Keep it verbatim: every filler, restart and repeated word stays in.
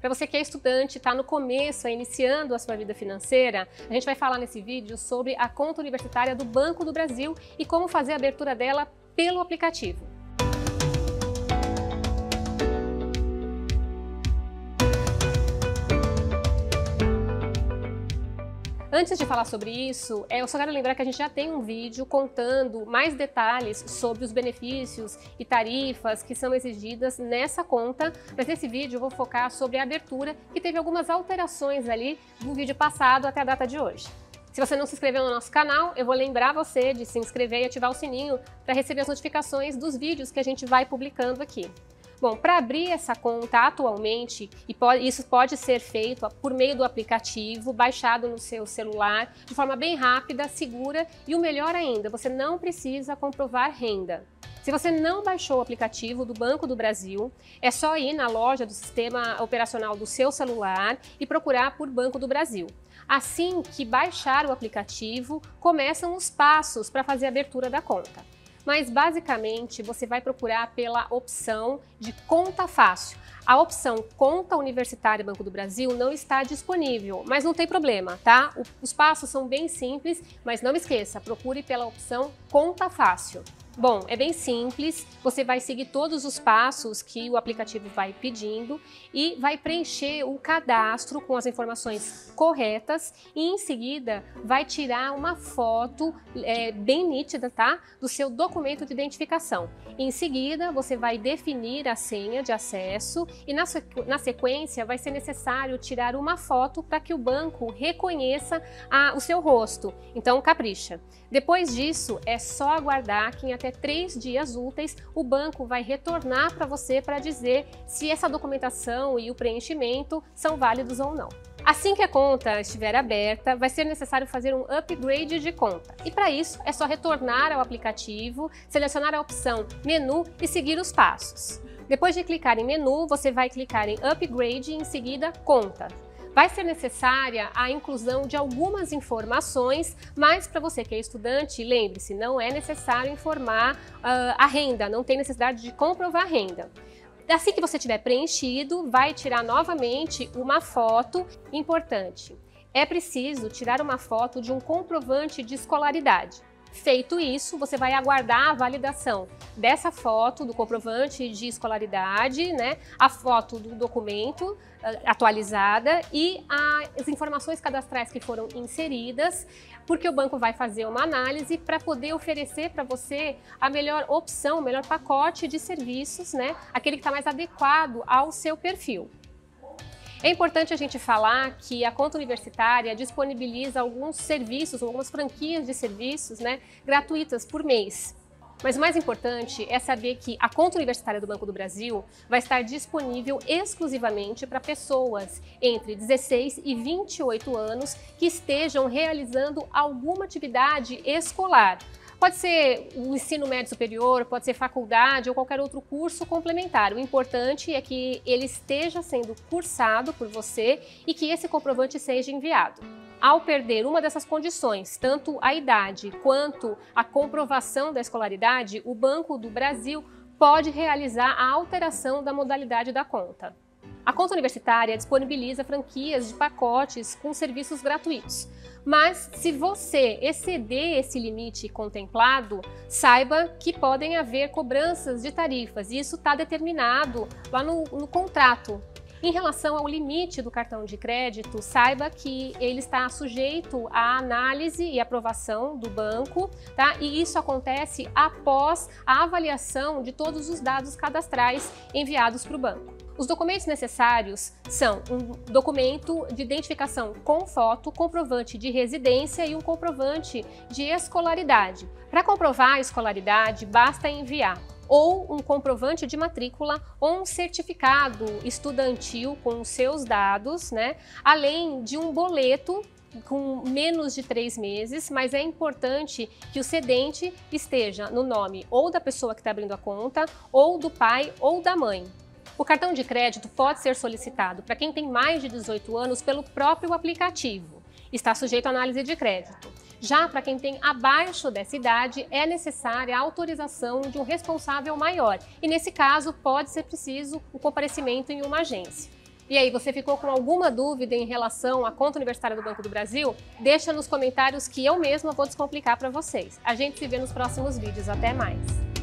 Para você que é estudante, está no começo, é iniciando a sua vida financeira, a gente vai falar nesse vídeo sobre a conta universitária do Banco do Brasil e como fazer a abertura dela pelo aplicativo. Antes de falar sobre isso, eu só quero lembrar que a gente já tem um vídeo contando mais detalhes sobre os benefícios e tarifas que são exigidas nessa conta, mas nesse vídeo eu vou focar sobre a abertura, que teve algumas alterações ali do vídeo passado até a data de hoje. Se você não se inscreveu no nosso canal, eu vou lembrar você de se inscrever e ativar o sininho para receber as notificações dos vídeos que a gente vai publicando aqui. Bom, para abrir essa conta atualmente, e pode, isso pode ser feito por meio do aplicativo, baixado no seu celular, de forma bem rápida, segura e o melhor ainda, você não precisa comprovar renda. Se você não baixou o aplicativo do Banco do Brasil, é só ir na loja do sistema operacional do seu celular e procurar por Banco do Brasil. Assim que baixar o aplicativo, começam os passos para fazer a abertura da conta. Mas basicamente você vai procurar pela opção de conta fácil. A opção Conta Universitária Banco do Brasil não está disponível, mas não tem problema, tá? Os passos são bem simples, mas não esqueça, procure pela opção Conta Fácil. Bom, é bem simples, você vai seguir todos os passos que o aplicativo vai pedindo e vai preencher o cadastro com as informações corretas e em seguida vai tirar uma foto é, bem nítida, tá? Do seu documento de identificação. Em seguida, você vai definir a senha de acesso e na, na sequência vai ser necessário tirar uma foto para que o banco reconheça a, o seu rosto, então capricha. Depois disso, é só aguardar que em até três dias úteis, o banco vai retornar para você para dizer se essa documentação e o preenchimento são válidos ou não. Assim que a conta estiver aberta, vai ser necessário fazer um upgrade de conta. E para isso, é só retornar ao aplicativo, selecionar a opção Menu e seguir os passos. Depois de clicar em Menu, você vai clicar em Upgrade e em seguida Conta. Vai ser necessária a inclusão de algumas informações, mas para você que é estudante, lembre-se, não é necessário informar uh, a renda, não tem necessidade de comprovar a renda. Assim que você tiver preenchido, vai tirar novamente uma foto importante. É preciso tirar uma foto de um comprovante de escolaridade. Feito isso, você vai aguardar a validação dessa foto do comprovante de escolaridade, né? A foto do documento atualizada e as informações cadastrais que foram inseridas, porque o banco vai fazer uma análise para poder oferecer para você a melhor opção, o melhor pacote de serviços, né? Aquele que está mais adequado ao seu perfil. É importante a gente falar que a conta universitária disponibiliza alguns serviços, algumas franquias de serviços, né, gratuitas por mês. Mas o mais importante é saber que a conta universitária do Banco do Brasil vai estar disponível exclusivamente para pessoas entre dezesseis e vinte e oito anos que estejam realizando alguma atividade escolar. Pode ser o ensino médio superior, pode ser faculdade ou qualquer outro curso complementar. O importante é que ele esteja sendo cursado por você e que esse comprovante seja enviado. Ao perder uma dessas condições, tanto a idade quanto a comprovação da escolaridade, o Banco do Brasil pode realizar a alteração da modalidade da conta. A conta universitária disponibiliza franquias de pacotes com serviços gratuitos, mas se você exceder esse limite contemplado, saiba que podem haver cobranças de tarifas, e isso está determinado lá no, no contrato. Em relação ao limite do cartão de crédito, saiba que ele está sujeito à análise e aprovação do banco, tá? E isso acontece após a avaliação de todos os dados cadastrais enviados para o banco. Os documentos necessários são um documento de identificação com foto, comprovante de residência e um comprovante de escolaridade. Para comprovar a escolaridade, basta enviar ou um comprovante de matrícula ou um certificado estudantil com os seus dados, né? Além de um boleto com menos de três meses, mas é importante que o cedente esteja no nome ou da pessoa que está abrindo a conta, ou do pai ou da mãe. O cartão de crédito pode ser solicitado para quem tem mais de dezoito anos pelo próprio aplicativo. Está sujeito à análise de crédito. Já para quem tem abaixo dessa idade, é necessária a autorização de um responsável maior e, nesse caso, pode ser preciso o comparecimento em uma agência. E aí, você ficou com alguma dúvida em relação à conta universitária do Banco do Brasil? Deixa nos comentários que eu mesma vou descomplicar para vocês. A gente se vê nos próximos vídeos. Até mais!